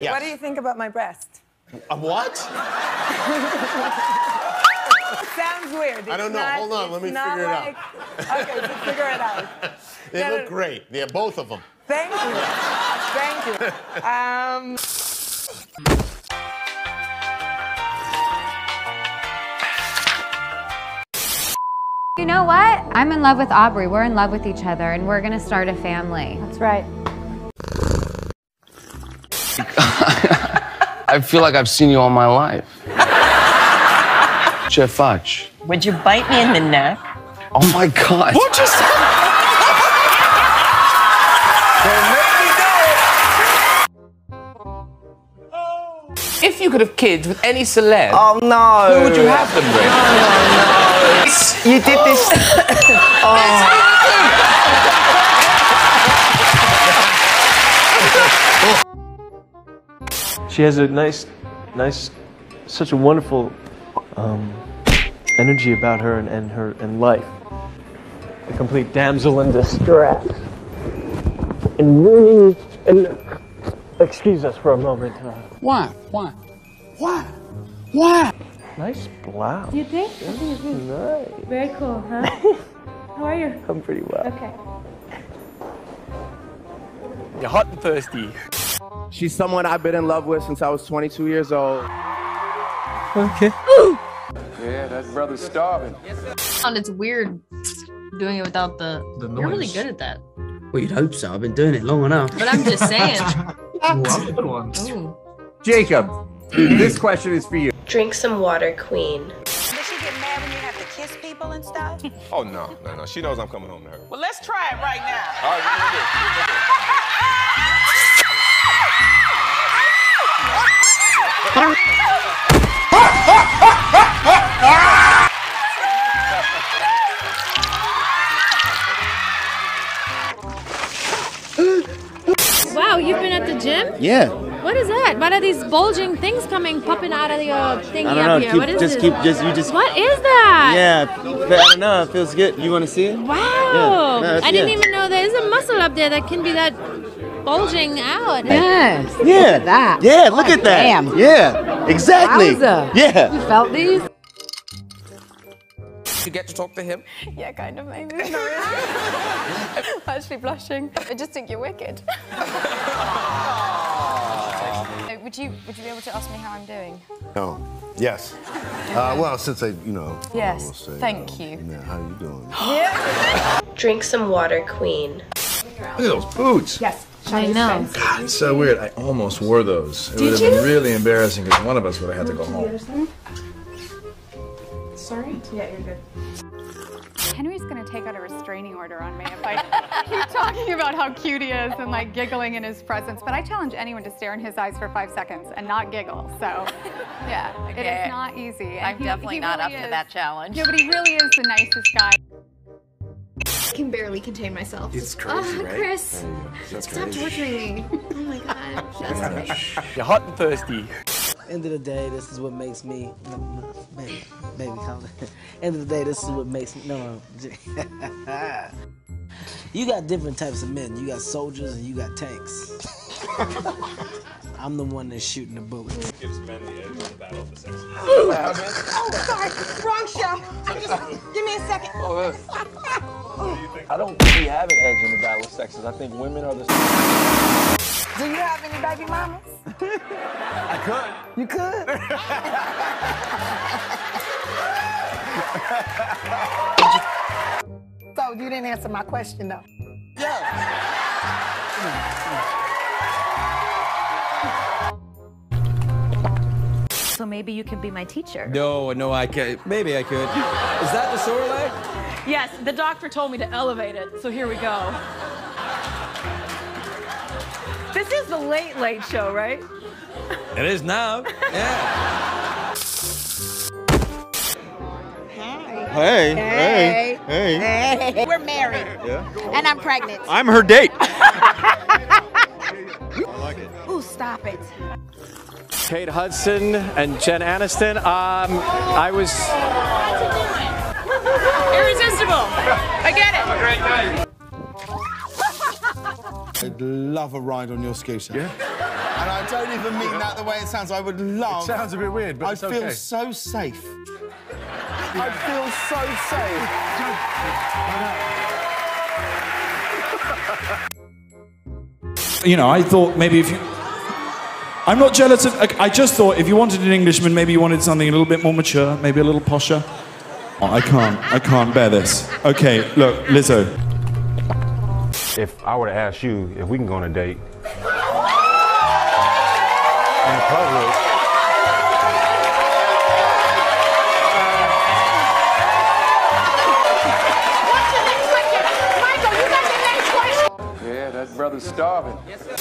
Yes. What do you think about my breast? What? Sounds weird. It's I don't know. Not, hold on. Let me figure like... it out. Okay, just figure it out. They look great. Yeah, both of them. Thank you. Thank you. You know what? I'm in love with Aubrey. We're in love with each other, and we're gonna start a family. That's right. I feel like I've seen you all my life. Jeff Fudge. Would you bite me in the neck? Oh my God. What just If you could have kids with any celeb, oh no, who would you have them with? Oh no, no. You did this. Oh. She has a nice, such a wonderful energy about her and life. A complete damsel in distress. And really, excuse us for a moment. Why? Nice blouse. You think? Nice. Very cool, huh? How are you? I'm pretty well. Okay. You're hot and thirsty. She's someone I've been in love with since I was 22 years old. Okay. Ooh. Yeah, that brother's starving. It's weird doing it without the noise. You're really good at that. Well, you'd hope so. I've been doing it long enough. But I'm just saying. Ooh, ooh. Jacob, this question is for you. Drink some water, queen. Does she get mad when you have to kiss people and stuff? Oh, no, no, no. She knows I'm coming home to her. Well, let's try it right now. All right, we're good. Wow, you've been at the gym? Yeah. What is that? What are these bulging things popping out of your thingy up here? What is this? What is that? Yeah, I don't know. It feels good. You want to see it? Wow. Yeah. No, I didn't even know there is a muscle up there that can be that bulging out. Yes. Yeah. Look at that. Yeah, look at that. Damn. Yeah, exactly. Wowza. Yeah. You felt these? You get to talk to him? Yeah, kind of, maybe. Not really. I'm actually blushing. I just think you're wicked. Aww. Would you be able to ask me how I'm doing? No. Yes. Well, since I, you know. Yes. I will say, thank you. Man, how you doing? Yeah. Drink some water, queen. Look at those boots. Yes. I know. God, it's so weird. I almost wore those. It would have been really embarrassing because one of us would have had to go home. Sorry? Yeah, you're good. Henry's gonna take out a restraining order on me if I keep talking about how cute he is and like giggling in his presence. But I challenge anyone to stare in his eyes for 5 seconds and not giggle. So, yeah, okay. It is not easy. And I'm definitely not up to that challenge. Yeah, but he really is the nicest guy. I can barely contain myself. It's crazy, right? Chris, stop torturing me. Oh my God, that's me. You're hot and thirsty. End of the day, this is what makes me. Baby, come on. End of the day, this is what makes me. No. You got different types of men. You got soldiers and you got tanks. I'm the one that's shooting the bullets. Gives men the edge in the battle for sex. Oh, sorry. Wrong show. Give me a second. What do you think? I don't think we have an edge in the battle of sexes. I think women are the. Do you have any baby mamas? I could. You could? So you didn't answer my question, though. Yeah. So maybe you can be my teacher. No, I can't. Maybe I could. Is that the storyline? Yes, the doctor told me to elevate it, so here we go. This is the Late Late Show, right? It is now. Yeah. Hey. Hey. Hey. Hey. We're married. Yeah. And I'm pregnant. I'm her date. I like it. Ooh, stop it. Kate Hudson and Jen Aniston. I was. Irresistible. I get it. Have a great night. I'd love a ride on your scooter. Yeah. And I don't even mean that the way it sounds. I would love... It sounds a bit weird, but it's okay. I feel so safe. Yeah. I feel so safe. You know, I thought maybe if you... I'm not jealous of... I just thought if you wanted an Englishman, maybe you wanted something a little bit more mature, maybe a little posher. Oh, I can't bear this. Okay, look, Lizzo. If I were to ask you if we can go on a date... in public... What's the next question? Michael, you got the next question? Yeah, that brother's starving. Yes, sir.